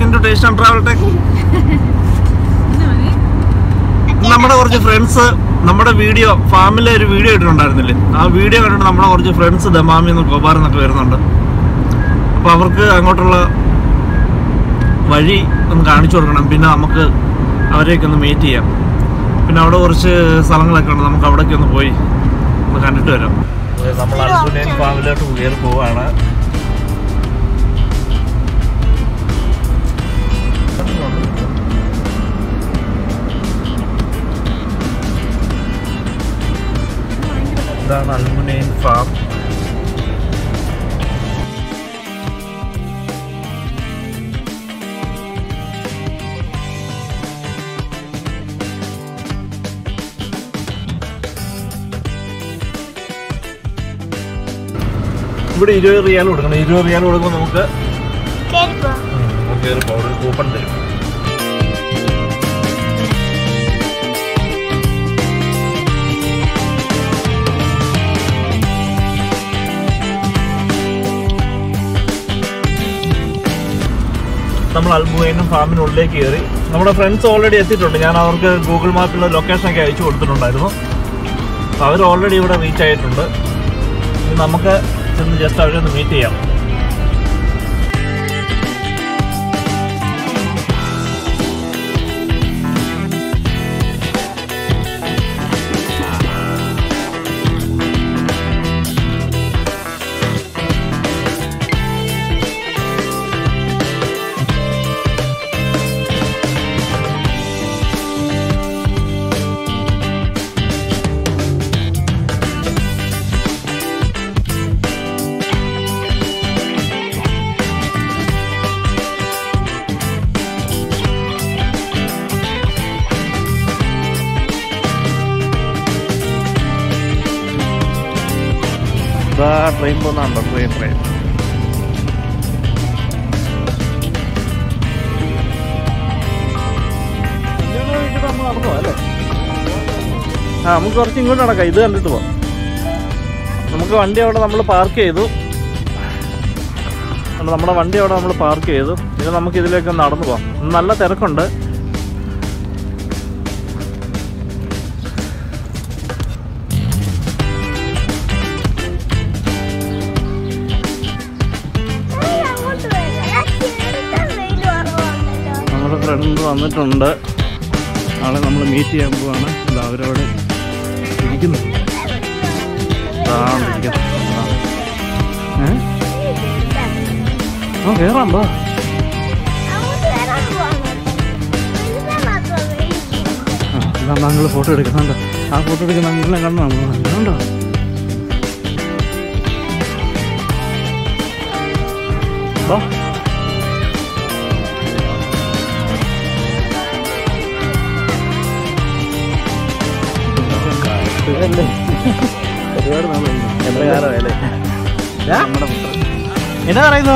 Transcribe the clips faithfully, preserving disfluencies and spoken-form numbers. look into Taste N Travel Tech? Our friends, our video, family video video video friends the mummy and Gobar and the Parana. The aluminum farm. But it is real. It is real. It is real. We have friends already at Google Maps location. We have already reached it. We have just started the meeting. The rainbow number, train, train. Ah, we are going to go. This is the one. We are going to park here. We are going to park here. We are going to park here. This is വന്നിട്ടുണ്ട് ആളെ നമ്മൾ meet ചെയ്യാൻ പോവാണ് അവരോട് ഇരിക്കുന്നു താണ്ടിരിക്കുന്നു ഹേ ഓ കേറാം വാ നമ്മൾ ഫോട്ടോ എടുക്കുന്നുണ്ട് ആ ഫോട്ടോ എടുക്കുന്ന നമ്മളെ കാണുന്നുണ്ടോ വാ അല്ലേ എവിടെ നമ്മൾ എവിടെ ആരായല്ലേ യാ എന്താ പറയുന്നു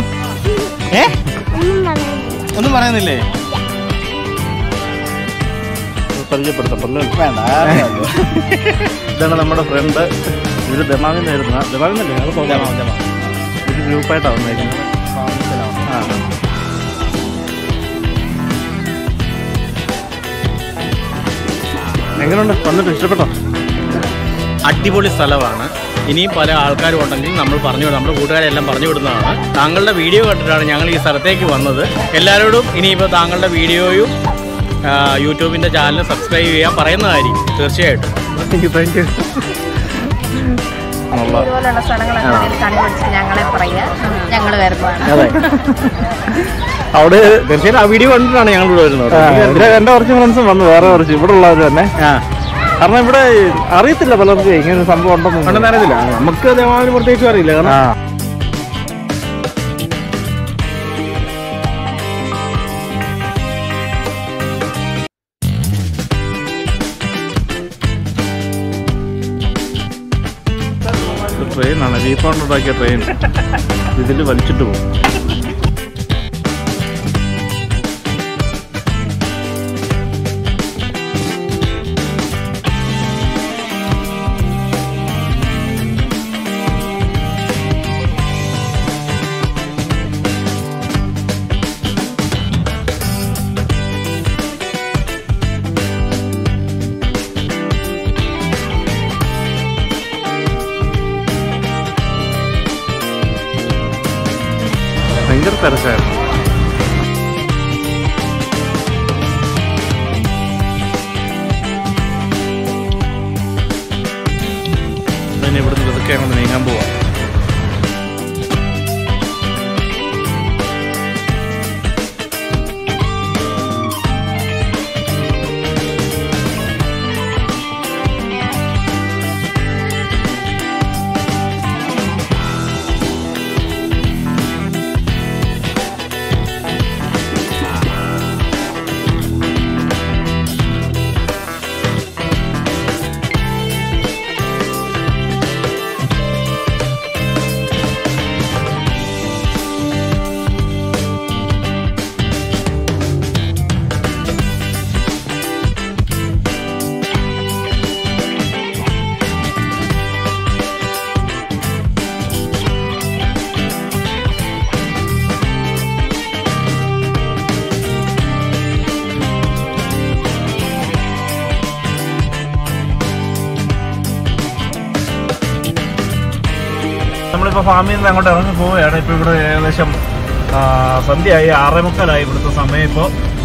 എ ഒന്നും പറയുന്നില്ലേ പരിചയപ്പെടുത്ത പല്ലേ വേണ്ട ഇതാണ് നമ്മുടെ ഫ്രണ്ട് ഇവര് ദമാഗിൽ വരുന്ന ദമാഗിലല്ലേ ആള് പോകാമോ ദമാ ഒരു ഗ്രൂപ്പ് ആയിട്ടാണ് വന്നിരിക്കുന്നത് ആ എങ്ങനെയുണ്ട് വന്നിട്ട് ഇഷ്ടപ്പെട്ടോ അടിപൊളി സ്ഥലമാണ് ഇനിയും പല ആൾക്കാരും ഉണ്ടെങ്കിൽ നമ്മൾ പറഞ്ഞു നമ്മുടെ കൂട്ടുകാരെല്ലാം പറഞ്ഞു വിടുന്നതാണ് താങ്കളുടെ വീഡിയോ കണ്ടിട്ടാണ് ഞങ്ങൾ ഈ സ്ഥലത്തേക്ക് വന്നത് എല്ലാവരോടും ഇനിയിപ്പോൾ താങ്കളുടെ വീഡിയോയും യൂട്യൂബിൻ്റെ ചാനൽ സബ്സ്ക്രൈബ് ചെയ്യാൻ പറയുന്നതായിരിക്കും തീർച്ചയായിട്ടും ഇതുപോലുള്ള സ്ഥലങ്ങളൊക്കെ കണ്ടുപിടിച്ച് ഞങ്ങളെ പറയുക ഞങ്ങൾ വരുന്നതാണ് അവിടെ തീർച്ചയായിട്ടും ആ വീഡിയോ കണ്ടിട്ടാണ് ഞങ്ങൾ ഇവിടെ വരുന്നത് എൻ്റെ കുറച്ച് ഫ്രണ്ട്സും വന്നു വേറെ കുറച്ച് ഇവിടെ ഉള്ളവർ തന്നെ കാരണം ഇവിടെ അറിയത്തില്ല പലർക്കും ഇങ്ങനെ ഒരു സംഭവം ഉണ്ടെന്ന് കണ്ടെന്ന് അറിയത്തില്ല നമുക്ക് ദേവാവിന് പ്രത്യേകിച്ചും അറിയില്ല കാരണം ട്രെയിനാണ് റീഫണ്ട് ഉണ്ടാക്കിയ ട്രെയിൻ ഇതിൽ വലിച്ചിട്ട് പോകും passenger per head. Then you would look at the camera. Farming is going to be a farm. It is going to be a farm. It is going to be a farm.